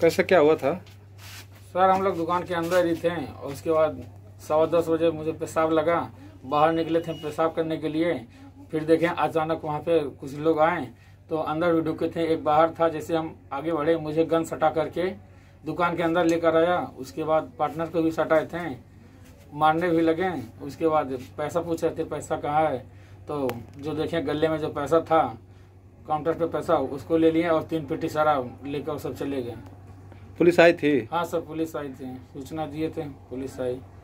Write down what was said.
कैसे क्या हुआ था? सर हम लोग दुकान के अंदर ही थे और उसके बाद 10:15 बजे मुझे पेशाब लगा। बाहर निकले थे पेशाब करने के लिए, फिर देखें अचानक वहाँ पे कुछ लोग आए तो अंदर भी ढुके थे, एक बाहर था। जैसे हम आगे बढ़े मुझे गन सटा करके दुकान के अंदर लेकर आया। उसके बाद पार्टनर को भी सटाए थे, मारने भी लगे। उसके बाद पैसा पूछ रहे थे पैसा कहाँ है, तो जो देखें गले में जो पैसा था काउंटर पे पैसा उसको ले लिए और 3 पेटी सारा लेकर सब चले गए। पुलिस आई थी? हाँ सर पुलिस आई थी, सूचना दिए थे पुलिस आई।